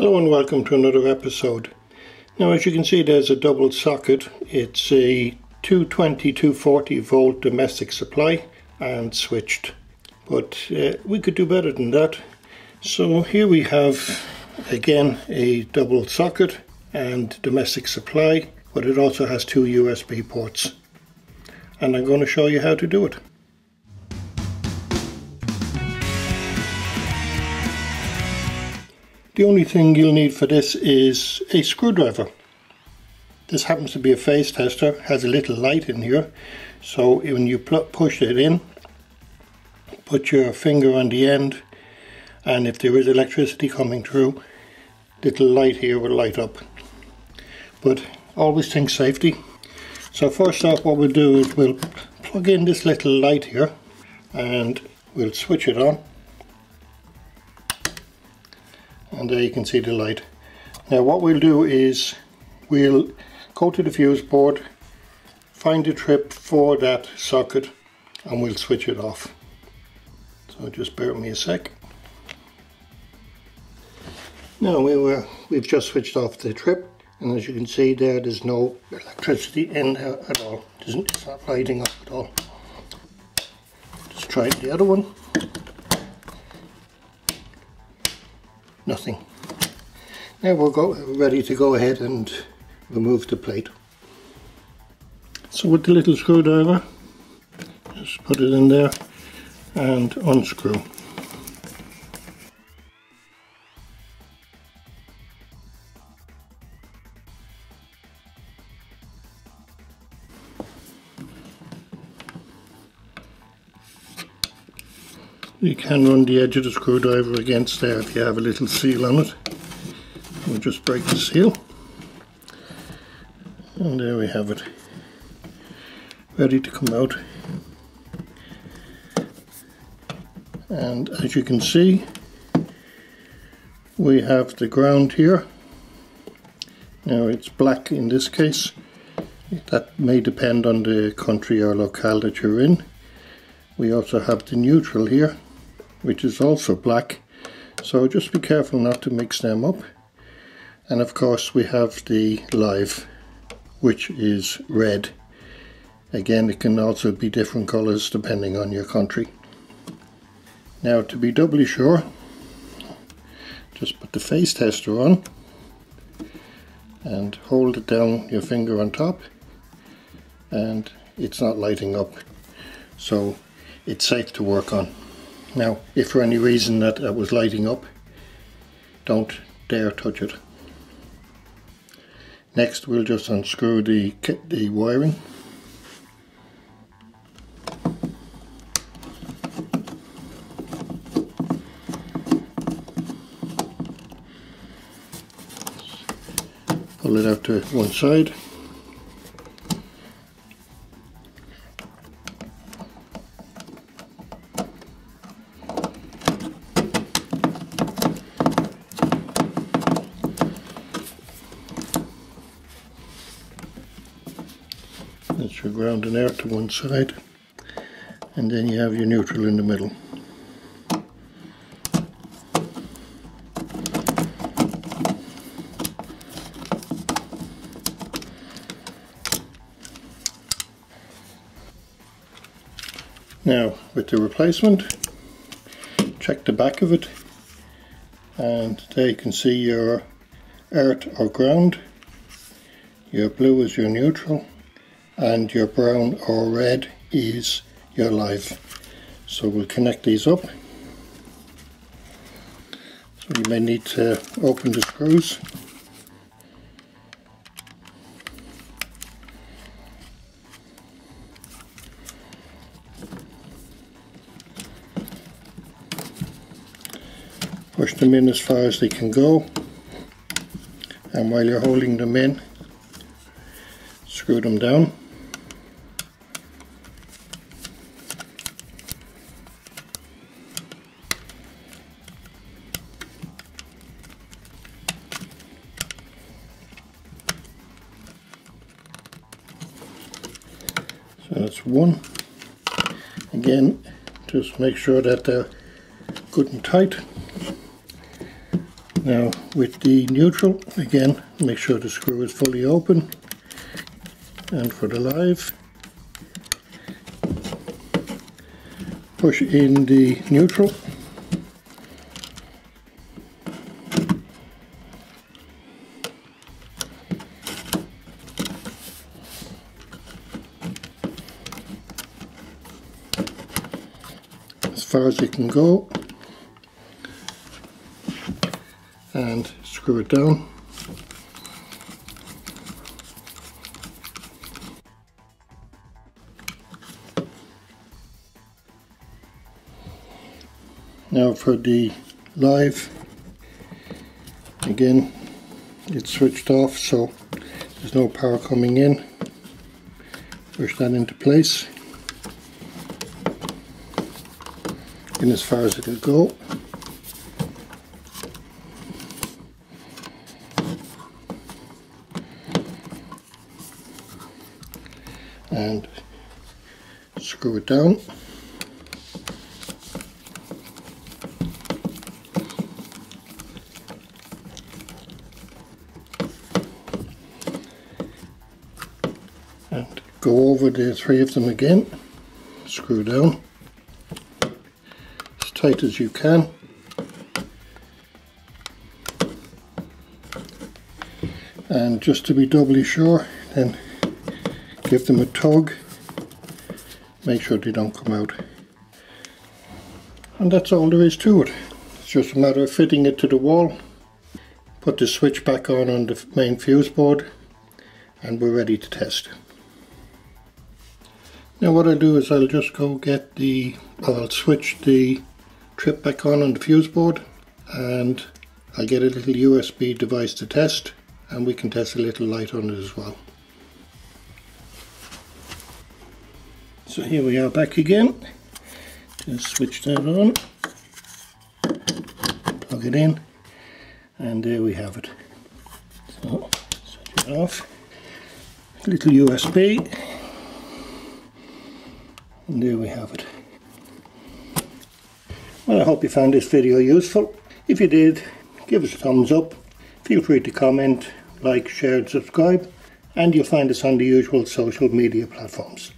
Hello and welcome to another episode. Now, as you can see, there's a double socket. It's a 220 240 volt domestic supply and switched, but we could do better than that. So here we have again a double socket and domestic supply, but it also has two USB ports, and I'm going to show you how to do it. The only thing you'll need for this is a screwdriver. This happens to be a phase tester, has a little light in here, so when you push it in, put your finger on the end, and if there is electricity coming through, little light here will light up. But always think safety. So first off, what we'll do is we'll plug in this little light here and we'll switch it on. And there you can see the light. Now what we'll do is we'll go to the fuse board, find the trip for that socket, and we'll switch it off. So just bear with me a sec. Now we've just switched off the trip, and as you can see there, there's no electricity in there at all. It's not lighting up at all. Just try the other one. Nothing. Now we're ready to go ahead and remove the plate. So with the little screwdriver, just put it in there and unscrew. You can run the edge of the screwdriver against there if you have a little seal on it. We'll just break the seal. And there we have it. Ready to come out. And as you can see, we have the ground here. Now it's black in this case. That may depend on the country or locale that you're in. We also have the neutral here, which is also black, so just be careful not to mix them up. And of course we have the live, which is red. Again, it can also be different colors depending on your country. Now, to be doubly sure, just put the phase tester on and hold it down, your finger on top, and it's not lighting up, so it's safe to work on. Now, if for any reason that was lighting up, don't dare touch it. Next, we'll just unscrew the wiring. Pull it out to one side. That's your ground and air to one side, and then you have your neutral in the middle. Now with the replacement, check the back of it, and there you can see your earth or ground, your blue is your neutral, and your brown or red is your live. So we'll connect these up. So you may need to open the screws. Push them in as far as they can go, and while you're holding them in, screw them down. That's one. Again, just make sure that they're good and tight. Now with the neutral, again, make sure the screw is fully open. And for the live, push in the neutral. As far as you can go, and screw it down. Now for the live, again, it's switched off, so there's no power coming in. Push that into place, in as far as it can go. And screw it down. And go over the three of them again, screw down, as tight as you can. And just to be doubly sure, then give them a tug, make sure they don't come out. And that's all there is to it. It's just a matter of fitting it to the wall, put the switch back on the main fuse board, and we're ready to test. Now what I'll do is I'll just go get the, I'll switch the trip back on the fuse board, and I'll get a little USB device to test, and we can test a little light on it as well. So here we are back again, just switch that on, plug it in, and there we have it. So, switch it off, little USB, and there we have it. Well, I hope you found this video useful. If you did, give us a thumbs up, feel free to comment, like, share and subscribe, and you'll find us on the usual social media platforms.